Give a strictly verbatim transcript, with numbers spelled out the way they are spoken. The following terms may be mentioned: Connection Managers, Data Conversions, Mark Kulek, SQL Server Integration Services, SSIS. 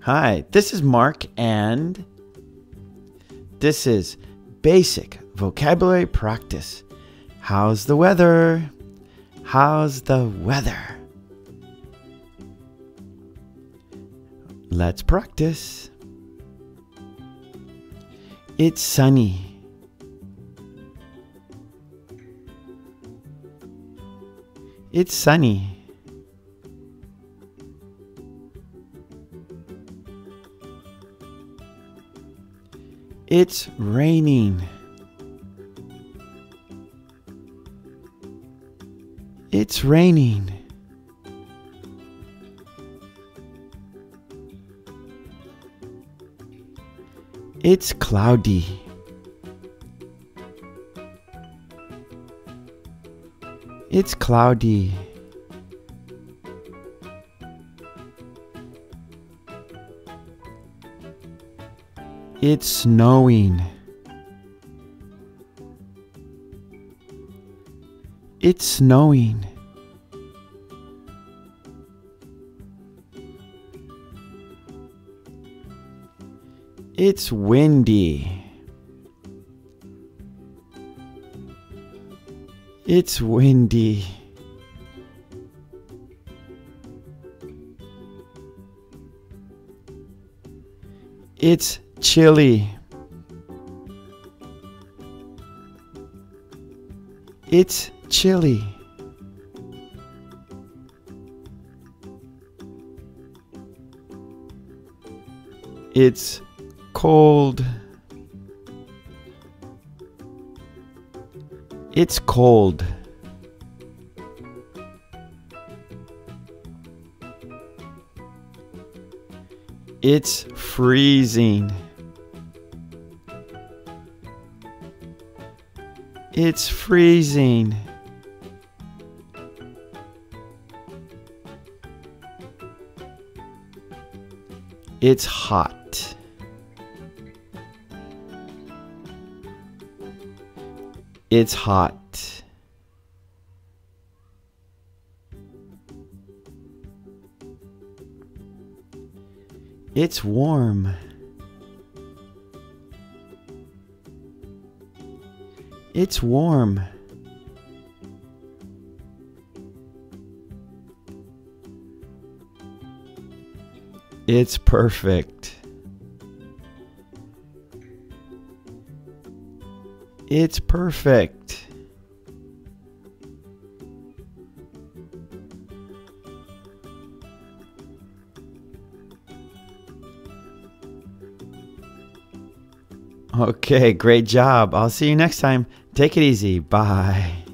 Hi, this is Mark, and this is Basic Vocabulary Practice. How's the weather? How's the weather? Let's practice. It's sunny. It's sunny. It's raining. It's raining. It's cloudy. It's cloudy. It's snowing. It's snowing. It's windy. It's windy. It's chilly. It's chilly. It's cold. It's cold. It's freezing. It's freezing. It's hot. It's hot. It's warm. It's warm. It's perfect. It's perfect. Okay, great job. I'll see you next time. Take it easy. Bye.